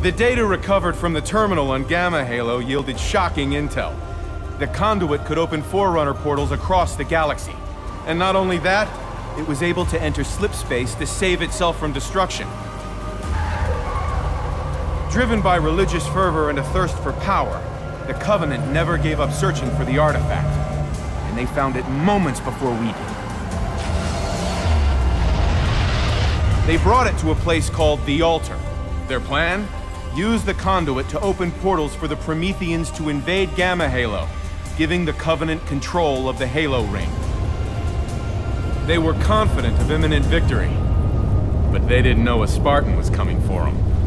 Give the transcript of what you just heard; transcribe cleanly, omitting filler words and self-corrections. The data recovered from the terminal on Gamma Halo yielded shocking intel. The Conduit could open Forerunner portals across the galaxy. And not only that, it was able to enter slipspace to save itself from destruction. Driven by religious fervor and a thirst for power, the Covenant never gave up searching for the artifact. And they found it moments before we did. They brought it to a place called The Altar. Their plan? Use the Conduit to open portals for the Prometheans to invade Gamma Halo, giving the Covenant control of the Halo Ring. They were confident of imminent victory, but they didn't know a Spartan was coming for them.